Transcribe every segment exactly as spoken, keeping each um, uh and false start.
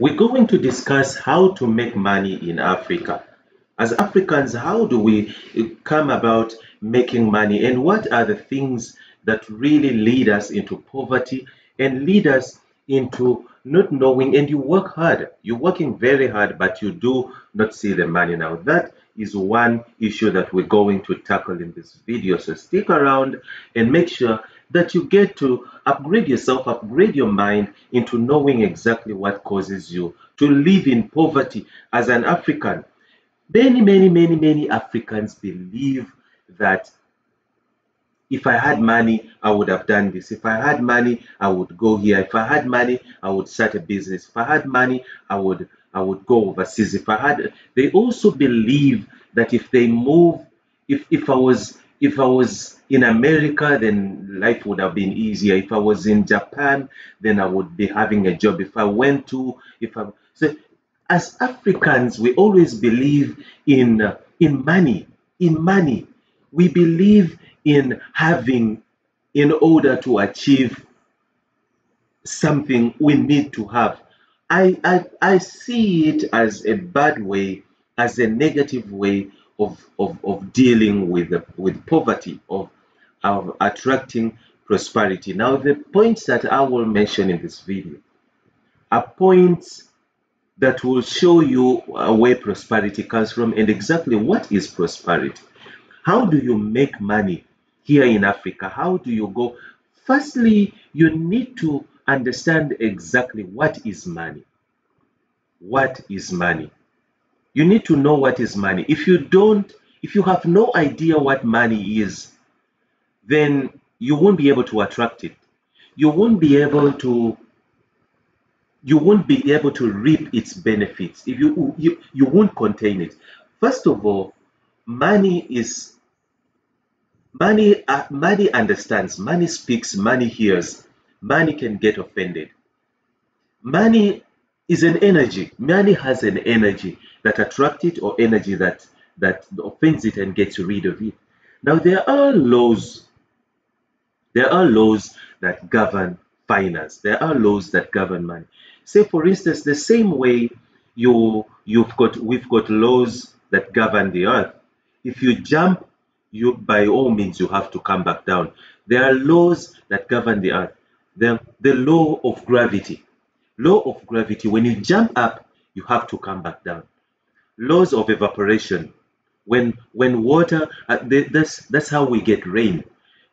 We're going to discuss how to make money in Africa. As Africans, how do we come about making money, and what are the things that really lead us into poverty and lead us into not knowing? And you work hard, you're working very hard, but you do not see the money. Now, that is one issue that we're going to tackle in this video. So stick around and make sure that you get to upgrade yourself, upgrade your mind into knowing exactly what causes you to live in poverty as an African. Many, many, many, many Africans believe that if I had money, I would have done this. If I had money, I would go here. If I had money, I would start a business. If I had money, I would, I would go overseas. If I had, they also believe that if they move, if if I was, if I was in America, then life would have been easier. If I was in Japan, then I would be having a job. If I went to, if I so. As Africans, we always believe in uh, in money, in money. We believe in having, in order to achieve something we need to have. I, I, I see it as a bad way, as a negative way of, of, of dealing with, uh, with poverty, of, of attracting prosperity. Now, the points that I will mention in this video are points that will show you where prosperity comes from and exactly what is prosperity. How do you make money here in Africa? How do you go? Firstly, you need to understand exactly what is money. What is money? You need to know what is money. If you don't, if you have no idea what money is, then you won't be able to attract it. You won't be able to you won't be able to reap its benefits. If you, you you won't contain it. First of all, money is money uh, money understands, money speaks, money hears, money can get offended. Money is an energy. Money has an energy that attracts it, or energy that that offends it and gets rid of it. Now, there are laws there are laws that govern finance. There are laws that govern money. Say, for instance, the same way you you've got we've got laws that govern the earth. If you jump, you by all means you have to come back down. There are laws that govern the earth. The the law of gravity. Law of gravity. When you jump up, you have to come back down. Laws of evaporation. When when water uh, they, that's that's how we get rain.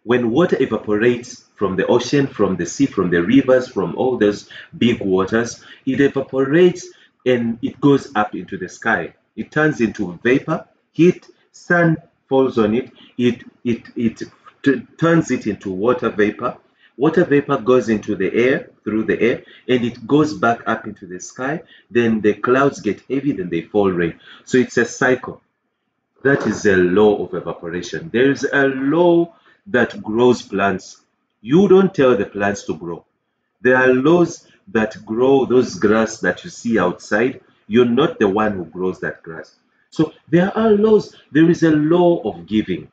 When water evaporates from the ocean, from the sea, from the rivers, from all those big waters, it evaporates and it goes up into the sky. It turns into vapor, heat, sun falls on it, it, it, it turns it into water vapor. Water vapor goes into the air, through the air, and it goes back up into the sky. Then the clouds get heavy, then they fall rain. So it's a cycle. That is a law of evaporation. There is a law that grows plants. You don't tell the plants to grow. There are laws that grow those grass that you see outside. You're not the one who grows that grass. So there are laws. There is a law of giving.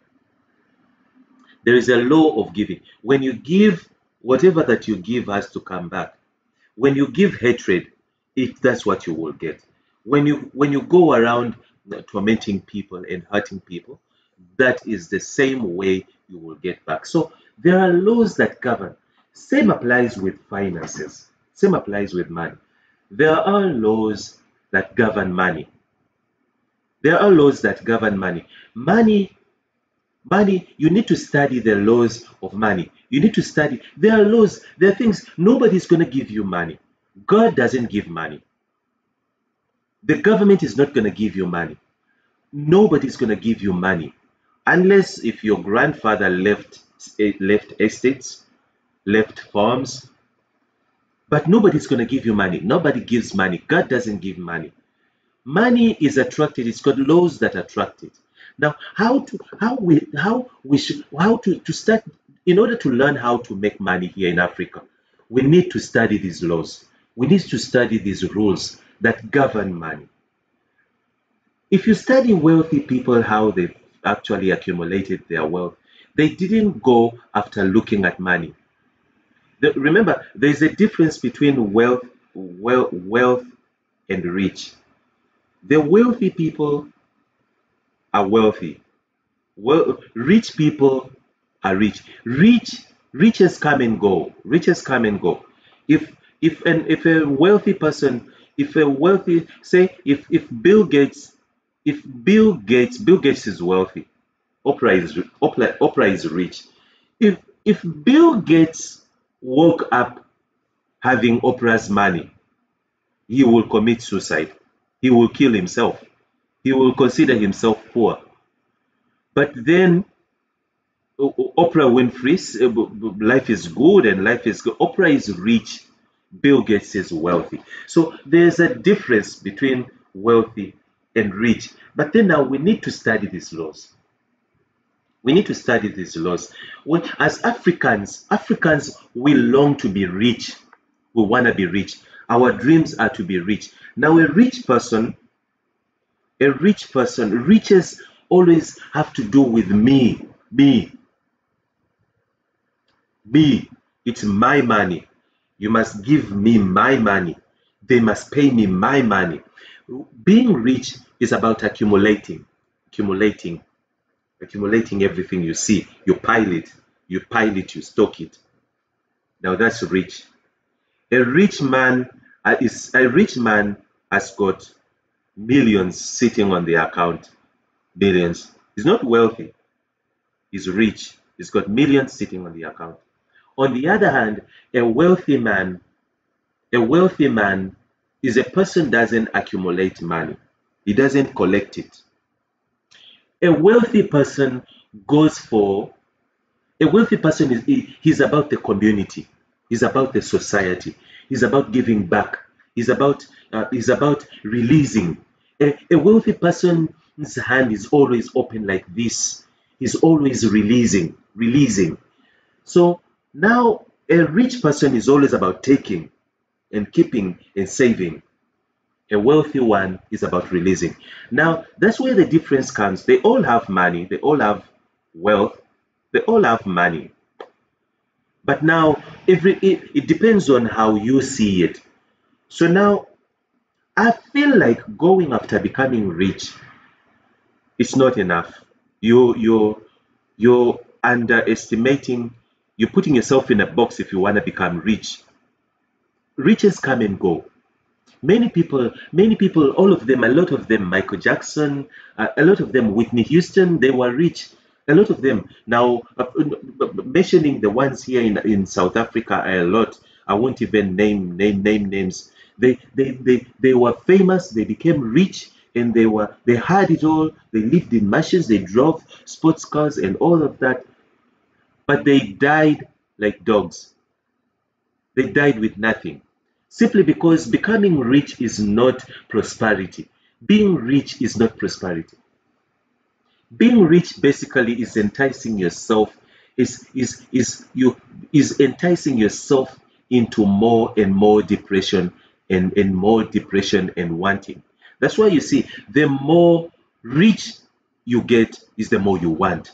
There is a law of giving. When you give, whatever that you give has to come back. When you give hatred, it, that's what you will get. When you, when you go around tormenting people and hurting people, that is the same way you will get back. So there are laws that govern. Same applies with finances. Same applies with money. There are laws that govern money. There are laws that govern money. Money, money, you need to study the laws of money. You need to study. There are laws, there are things. Nobody's going to give you money. God doesn't give money. The government is not going to give you money. Nobody's going to give you money, unless if your grandfather left left estates, left farms. But nobody's going to give you money. Nobody gives money. God doesn't give money. Money is attracted. It's got laws that attract it. Now, how to how we how we should how to to start in order to learn how to make money here in Africa, we need to study these laws. We need to study these rules that govern money. If you study wealthy people, how they actually accumulated their wealth, they didn't go after looking at money. The, remember, there's a difference between wealth, wealth, wealth and the rich. The wealthy people are wealthy. Well, rich people are rich. Rich, riches come and go. Riches come and go. If if and if a wealthy person, if a wealthy, say if if Bill Gates, if Bill Gates, Bill Gates is wealthy. Oprah is Oprah, Oprah is rich. If if Bill Gates woke up having Oprah's money, he will commit suicide. He will kill himself. He will consider himself poor. But then Oprah Winfrey's life is good and life is good. Oprah is rich. Bill Gates is wealthy. So there's a difference between wealthy and rich. But then now we need to study these laws. We need to study these laws. Well, as Africans, Africans, we long to be rich. We want to be rich. Our dreams are to be rich. Now a rich person, a rich person, riches always have to do with me, me, me. It's my money. You must give me my money. They must pay me my money. Being rich is about accumulating, accumulating, accumulating everything you see. You pile it, you pile it, you stock it. Now that's rich. A rich man uh, is a rich man has got millions sitting on their account. Millions. He's not wealthy. He's rich. He's got millions sitting on the account. On the other hand, a wealthy man, a wealthy man is a person who doesn't accumulate money. He doesn't collect it. A wealthy person goes for, a wealthy person is he, he's about the community. He's about the society. He's about giving back. He's about uh, he's about releasing. A, a wealthy person. His hand is always open like this. He's always releasing, releasing. So now a rich person is always about taking and keeping and saving. A wealthy one is about releasing. Now that's where the difference comes. They all have money. They all have wealth. They all have money. But now every it, it depends on how you see it. So now I feel like going after becoming rich. It's not enough. You you you're underestimating. You're putting yourself in a box if you want to become rich. Riches come and go. Many people, many people, all of them, a lot of them, Michael Jackson, uh, a lot of them, Whitney Houston, they were rich. A lot of them. Now, uh, mentioning the ones here in in South Africa a lot. I won't even name name name names. They they they they were famous. They became rich. And they were, they had it all. They lived in mansions. They drove sports cars and all of that. But they died like dogs. They died with nothing, simply because becoming rich is not prosperity. Being rich is not prosperity. Being rich basically is enticing yourself. Is is is you is enticing yourself into more and more depression and and more depression and wanting. That's why you see, the more rich you get is the more you want.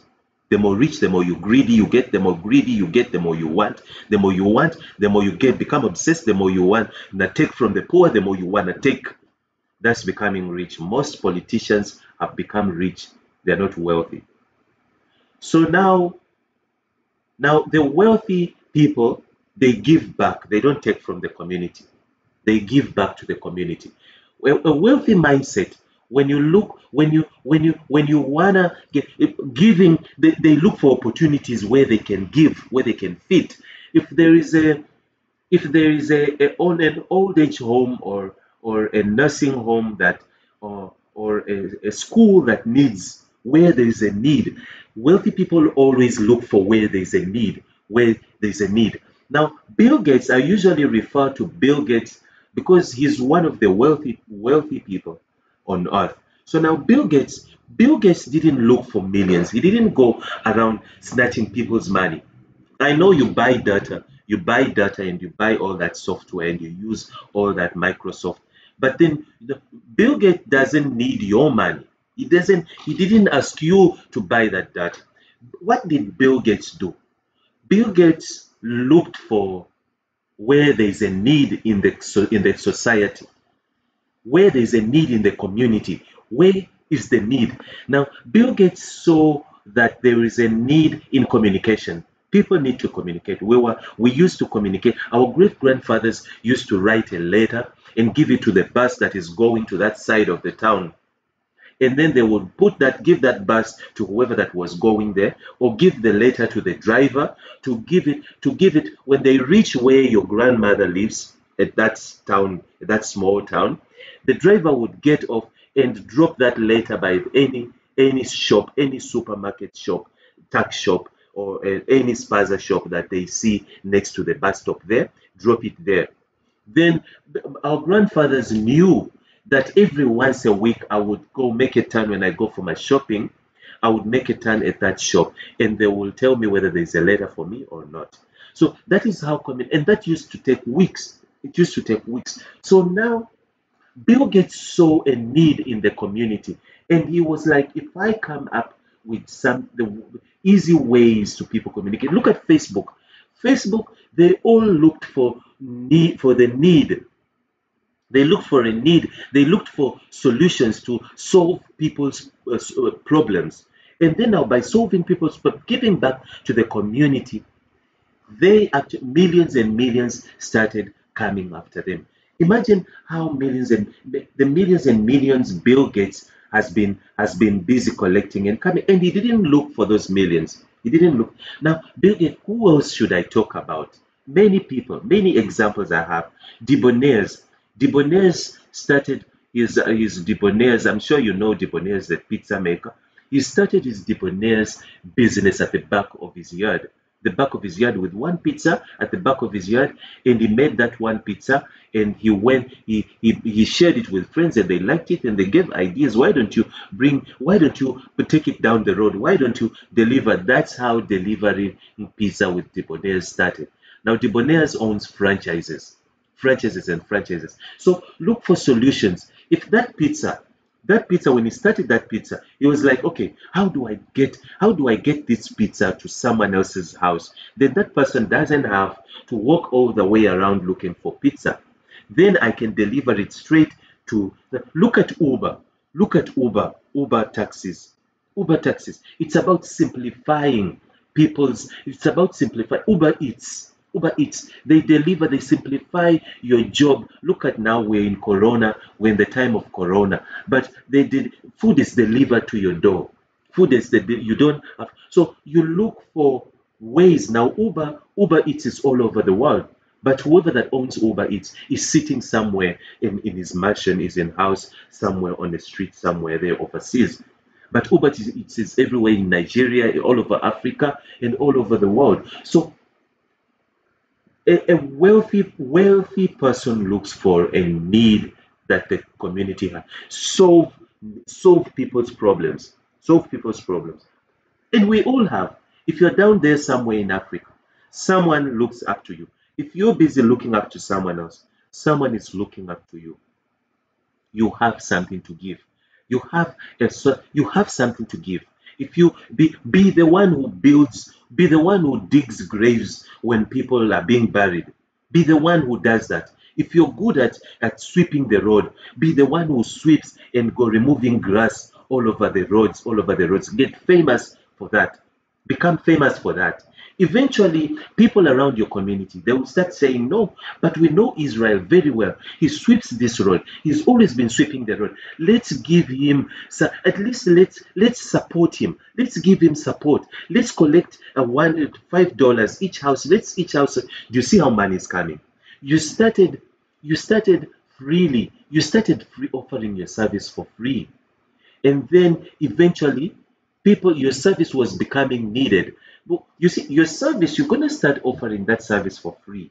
The more rich, the more you greedy you get, the more greedy you get, the more you want. The more you want, the more you get. Become obsessed, the more you want. Now take from the poor, the more you want to take. That's becoming rich. Most politicians have become rich. They're not wealthy. So now, now the wealthy people, they give back. They don't take from the community. They give back to the community. A wealthy mindset, when you look, when you when you when you wanna get giving, they, they look for opportunities where they can give, where they can fit. If there is a if there is a, a on an old age home or or a nursing home that or or a, a school that needs, where there is a need, wealthy people always look for where there is a need, where there is a need. Now Bill Gates, I usually refer to Bill Gates because he's one of the wealthy wealthy people on earth. So now Bill Gates, Bill Gates didn't look for millions. He didn't go around snatching people's money. I know you buy data, you buy data and you buy all that software and you use all that Microsoft. But then the, Bill Gates doesn't need your money. He doesn't, he didn't ask you to buy that data. What did Bill Gates do? Bill Gates looked for where there is a need in the in the society, where there's a need in the community. Where is the need? Now, Bill Gates saw that there is a need in communication. People need to communicate. We were, we used to communicate. Our great-grandfathers used to write a letter and give it to the bus that is going to that side of the town. And then they would put that, give that bus to whoever that was going there, or give the letter to the driver to give it, to give it when they reach where your grandmother lives at that town, that small town. The driver would get off and drop that letter by any, any shop, any supermarket shop, tax shop, or uh, any spaza shop that they see next to the bus stop there, drop it there. Then our grandfathers knew that every once a week I would go make a turn when I go for my shopping. I would make a turn at that shop and they will tell me whether there's a letter for me or not. So that is how common, and that used to take weeks. It used to take weeks. So now Bill Gates saw a need in the community, and he was like, if I come up with some the easy ways to people communicate. Look at Facebook. Facebook, they all looked for need for the need. They looked for a need. They looked for solutions to solve people's uh, problems. And then now by solving people's problems, giving back to the community, they actually, millions and millions started coming after them. Imagine how millions and the millions and millions Bill Gates has been has been busy collecting and coming. And he didn't look for those millions. He didn't look. Now, Bill Gates, who else should I talk about? Many people, many examples I have. Debonairs. Debonairs started his, uh, his Debonairs, I'm sure you know Debonairs, the pizza maker. He started his Debonairs business at the back of his yard, the back of his yard with one pizza at the back of his yard. And he made that one pizza and he went, he, he, he shared it with friends and they liked it and they gave ideas. Why don't you bring, why don't you take it down the road? Why don't you deliver? That's how delivering pizza with Debonairs started. Now Debonairs owns franchises. franchises and franchises. So look for solutions. If that pizza, that pizza, when he started that pizza, he was like, okay, how do I get, how do I get this pizza to someone else's house? Then that person doesn't have to walk all the way around looking for pizza. Then I can deliver it straight to, the, look at Uber, look at Uber, Uber taxis, Uber taxis. It's about simplifying people's, it's about simplifying, Uber Eats. Uber Eats, they deliver, they simplify your job. Look at now, we're in Corona, we're in the time of Corona, but they did, food is delivered to your door. Food is that you don't have, so you look for ways. Now Uber, Uber Eats is all over the world, but whoever that owns Uber Eats is sitting somewhere in, in his mansion, is in house, somewhere on the street, somewhere there overseas. But Uber Eats is everywhere in Nigeria, all over Africa, and all over the world. So a wealthy, wealthy person looks for a need that the community has. Solve, solve people's problems. Solve people's problems. And we all have. If you're down there somewhere in Africa, someone looks up to you. If you're busy looking up to someone else, someone is looking up to you. You have something to give. You have a, you have something to give. If you be, be the one who builds, be the one who digs graves when people are being buried. Be the one who does that. If you're good at, at sweeping the road, be the one who sweeps and go removing grass all over the roads, all over the roads. Get famous for that. Become famous for that. Eventually, people around your community, they will start saying, no, but we know Israel very well. He sweeps this road. He's always been sweeping the road. Let's give him, at least let's, let's support him. Let's give him support. Let's collect a one, five dollars each house. Let's each house. Do you see how money is coming? You started, you started freely. You started free offering your service for free. And then eventually, people, your service was becoming needed. You see, your service, you're going to start offering that service for free.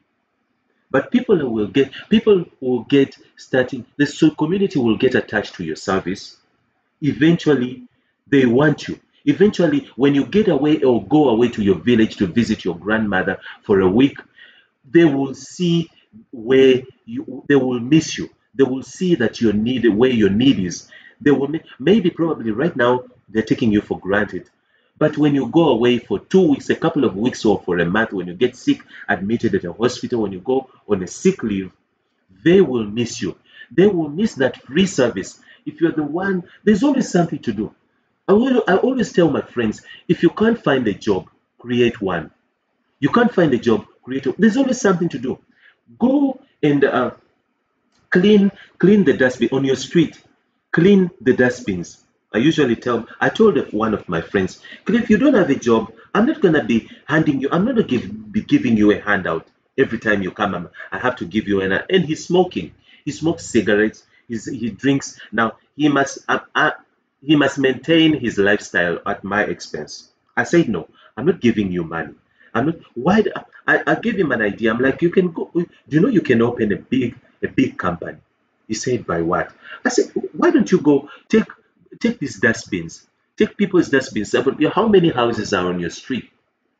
But people will get, people will get starting, the community will get attached to your service. Eventually, they want you. Eventually, when you get away or go away to your village to visit your grandmother for a week, they will see where you, they will miss you. They will see that your need, where your need is. They will, maybe probably right now, they're taking you for granted. But when you go away for two weeks, a couple of weeks or for a month, when you get sick, admitted at a hospital, when you go on a sick leave, they will miss you. They will miss that free service. If you're the one, there's always something to do. I, will, I always tell my friends, if you can't find a job, create one. You can't find a job, create one. There's always something to do. Go and uh, clean, clean the dustbin on your street. Clean the dustbins. I usually tell, I told one of my friends, if you don't have a job, I'm not going to be handing you, I'm not going to be giving you a handout every time you come. I'm, I have to give you an, and he's smoking. He smokes cigarettes. He's, he drinks. Now, he must, uh, uh, he must maintain his lifestyle at my expense. I said, no, I'm not giving you money. I'm not, why, I, I gave him an idea. I'm like, you can go, do you know you can open a big, a big company? He said, by what? I said, why don't you go take, Take these dustbins. Take people's dustbins. How many houses are on your street?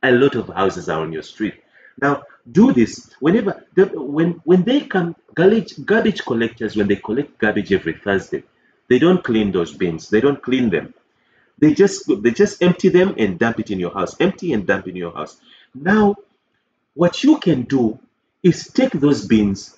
A lot of houses are on your street. Now, do this. Whenever, the, when, when they come, garbage, garbage collectors, when they collect garbage every Thursday, they don't clean those bins. They don't clean them. They just, they just empty them and dump it in your house. Empty and dump in your house. Now, what you can do is take those bins.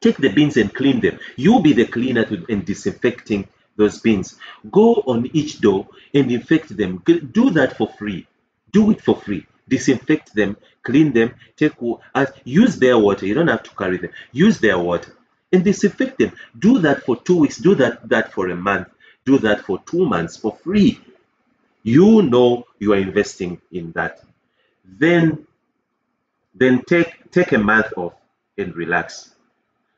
Take the bins and clean them. You'll be the cleaner to, and disinfecting those bins. Go on each door and infect them. Do that for free. Do it for free. Disinfect them, clean them, take, use their water. You don't have to carry them. Use their water and disinfect them. Do that for two weeks. Do that, that for a month. Do that for two months for free. You know you are investing in that. Then, then take, take a month off and relax.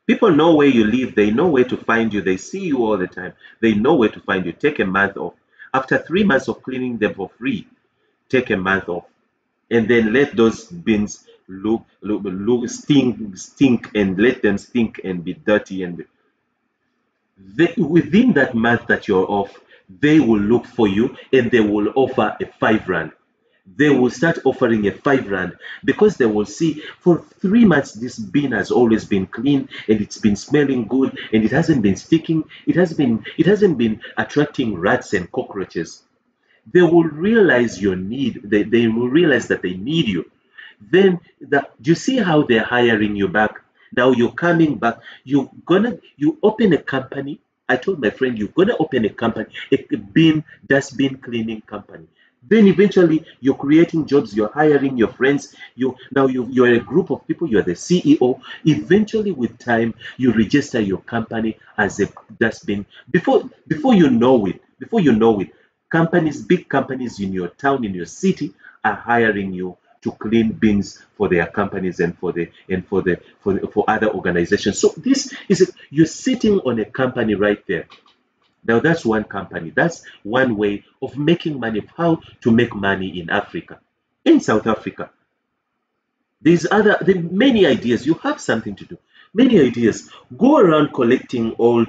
People know where you live. They know where to find you. They see you all the time. They know where to find you. Take a month off. After three months of cleaning them for free, take a month off. And then let those bins look, look, look stink, stink, and let them stink and be dirty. And they, within that month that you're off, they will look for you and they will offer a five rand. They will start offering a five rand because they will see for three months this bin has always been clean and it's been smelling good and it hasn't been sticking. It has been, it hasn't been attracting rats and cockroaches. They will realize your need. They, they will realize that they need you. Then that, you see how they're hiring you back. Now you're coming back. You're gonna, you open a company. I told my friend, you're gonna open a company, a bin, dustbin cleaning company. Then eventually you're creating jobs, you're hiring your friends, you now you you're a group of people, you're the C E O. Eventually with time you register your company as a dustbin. Before before you know it, before you know it, companies, big companies in your town, in your city are hiring you to clean bins for their companies and for the and for the for the, for other organizations. So this is a, you're sitting on a company right there. Now, that's one company. That's one way of making money, of how to make money in Africa, in South Africa. There's other, there are many ideas. You have something to do. Many ideas. Go around collecting old,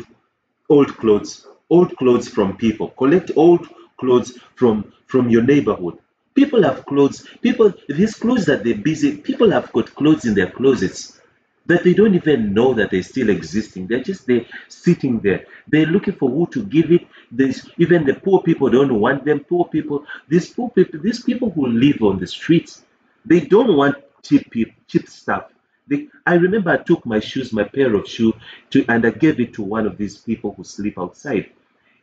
old clothes, old clothes from people. Collect old clothes from, from your neighborhood. People have clothes. People, these clothes that they're busy, people have got clothes in their closets that they don't even know that they're still existing. They're just there sitting there. They're looking for who to give it. There's, even the poor people don't want them. Poor people, these poor people, these people who live on the streets, they don't want cheap cheap stuff. They, I remember I took my shoes, my pair of shoes, to, and I gave it to one of these people who sleep outside.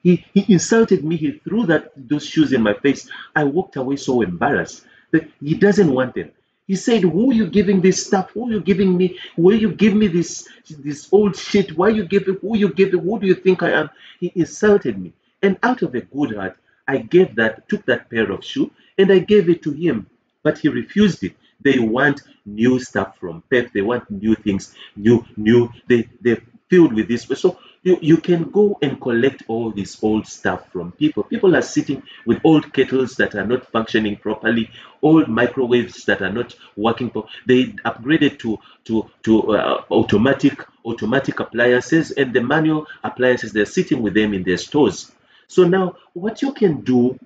He, he insulted me. He threw that those shoes in my face. I walked away so embarrassed that he doesn't want them. He said, who are you giving this stuff? Who are you giving me? Why you give me this this old shit? Why you give it? Who you give it? Who do you think I am? He insulted me. And out of a good heart, I gave that, took that pair of shoe and I gave it to him. But he refused it. They want new stuff from Pep. They want new things, new, new. They, they're filled with this. So you, you can go and collect all this old stuff from people. People are sitting with old kettles that are not functioning properly, old microwaves that are not working. They upgraded to to to uh, automatic automatic appliances and the manual appliances. They're sitting with them in their stores. So now what you can do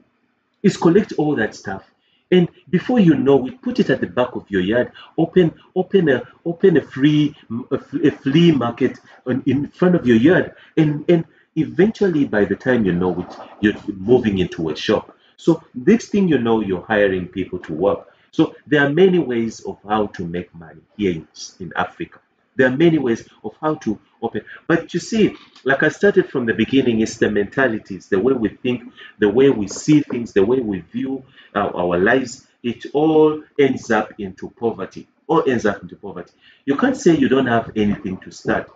is collect all that stuff, and before you know it, put it at the back of your yard. Open open a open a free a flea market on, in front of your yard, and and eventually by the time you know it, you're moving into a shop. So next thing you know, you're hiring people to work. So there are many ways of how to make money here in, in Africa. There are many ways of how to open. But you see, like I started from the beginning, it's the mentalities, the way we think, the way we see things, the way we view our, our lives. It all ends up into poverty. All ends up into poverty. You can't say you don't have anything to start.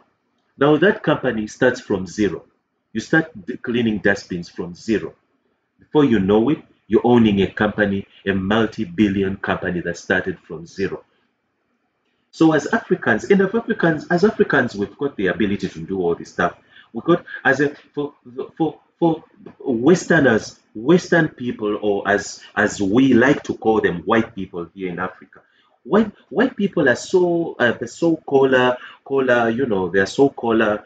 Now that company starts from zero. You start cleaning dustbins from zero. Before you know it, you're owning a company, a multi-billion company that started from zero. So as Africans, and as Africans, as Africans, we've got the ability to do all this stuff. We've got, as a, for, for, for Westerners, Western people, or as, as we like to call them, white people here in Africa. White, white people are so, uh, the so-called, uh, you know, they're so-called, uh,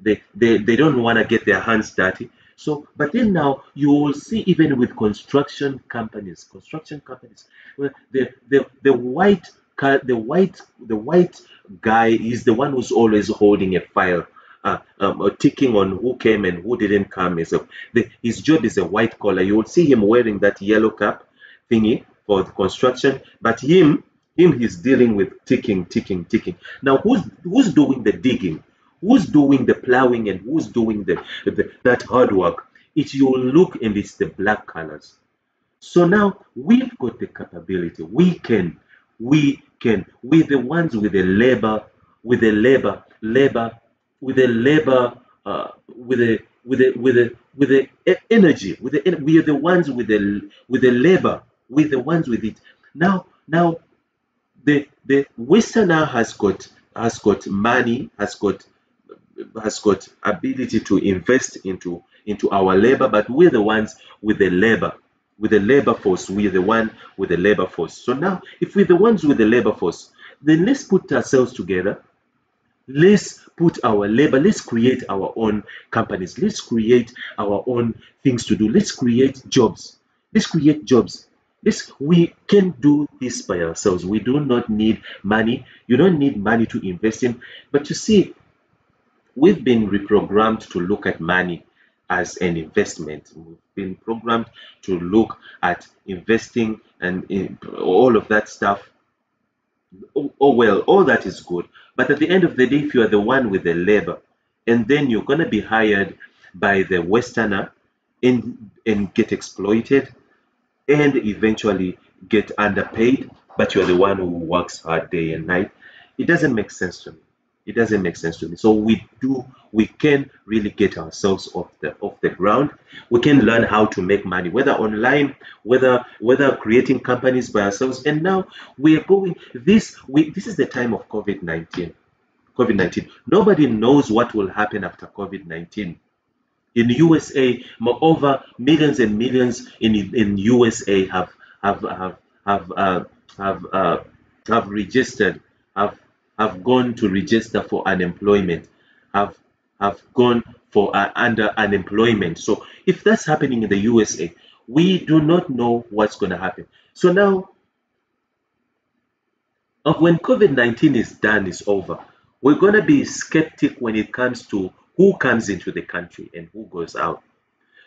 they, they, they don't want to get their hands dirty. So, but then now you will see even with construction companies, construction companies, well, the, the, the white The white, the white guy is the one who's always holding a file, uh, um, or ticking on who came and who didn't come. So the, his job is a white collar. You will see him wearing that yellow cap thingy for the construction, but him, him, he's dealing with ticking, ticking, ticking. Now, who's who's doing the digging? Who's doing the plowing? And who's doing the, the that hard work? It you look and it's the black colors. So now we've got the capability. We can, we. Can we the ones with a labor, with a labor, labor, with a labor, uh, with a with a with a with a energy, with the we are the ones with the with the labor, with the ones with it. Now, now, the the Westerner has got has got money, has got has got ability to invest into into our labor, but we're the ones with the labor. With the labor force, we are the one with the labor force. So now, if we're the ones with the labor force, then let's put ourselves together. Let's put our labor, let's create our own companies. Let's create our own things to do. Let's create jobs. Let's create jobs. This, we can do this by ourselves. We do not need money. You don't need money to invest in. But you see, we've been reprogrammed to look at money as an investment. We've been programmed to look at investing and in all of that stuff. Oh, oh well, all that is good, but at the end of the day, if you are the one with the labor, and then you're gonna be hired by the Westerner and and get exploited, and eventually get underpaid, but you're the one who works hard day and night. It doesn't make sense to me. It doesn't make sense to me. So we do, we can really get ourselves off the off the ground. We can learn how to make money, whether online, whether whether creating companies by ourselves. And now we are going. This we this is the time of COVID nineteen. COVID nineteen. Nobody knows what will happen after COVID nineteen. In U S A, moreover, millions and millions in in U S A have have have have uh, have uh, have registered have. have gone to register for unemployment, have have gone for uh, under unemployment. So if that's happening in the U S A, we do not know what's going to happen. So now, when COVID nineteen is done, is over, we're going to be skeptic when it comes to who comes into the country and who goes out.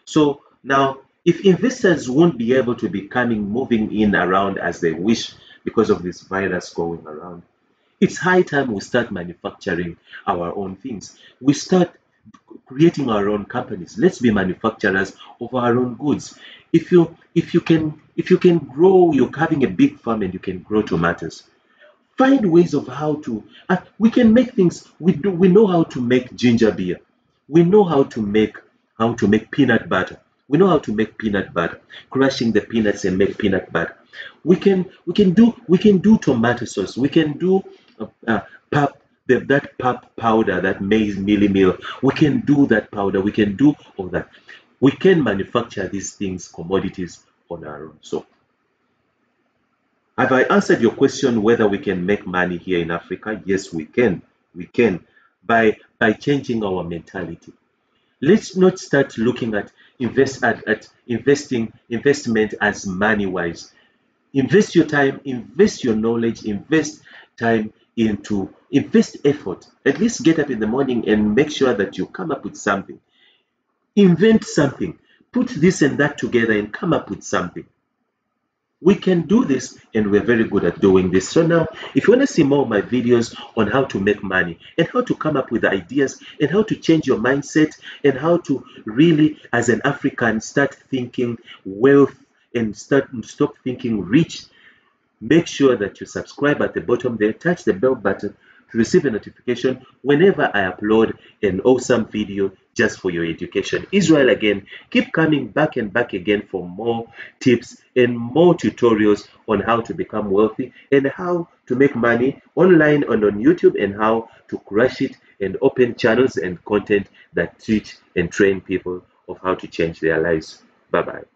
So now, if investors won't be able to be coming, moving in around as they wish because of this virus going around, it's high time we start manufacturing our own things. We start creating our own companies. Let's be manufacturers of our own goods. If you if you can if you can grow, you're having a big farm and you can grow tomatoes. Find ways of how to. Uh, we can make things. We do. We know how to make ginger beer. We know how to make how to make peanut butter. We know how to make peanut butter. Crushing the peanuts and make peanut butter. We can we can do we can do tomato sauce. We can do. Uh, pap, the, that pap powder, that maize mealy meal, we can do that powder, we can do all that. We can manufacture these things, commodities on our own. So, have I answered your question whether we can make money here in Africa? Yes, we can. We can by by changing our mentality. Let's not start looking at invest at, at investing investment as money-wise. Invest your time, invest your knowledge, invest time. Into invest effort. At least get up in the morning and make sure that you come up with something. Invent something. Put this and that together and come up with something. We can do this, and we're very good at doing this. So now, if you want to see more of my videos on how to make money and how to come up with ideas and how to change your mindset and how to really, as an African, start thinking wealth and start stop thinking rich, make sure that you subscribe at the bottom there, touch the bell button to receive a notification whenever I upload an awesome video just for your education. Israel again, keep coming back and back again for more tips and more tutorials on how to become wealthy and how to make money online and on YouTube and how to crush it and open channels and content that teach and train people of how to change their lives. Bye-bye.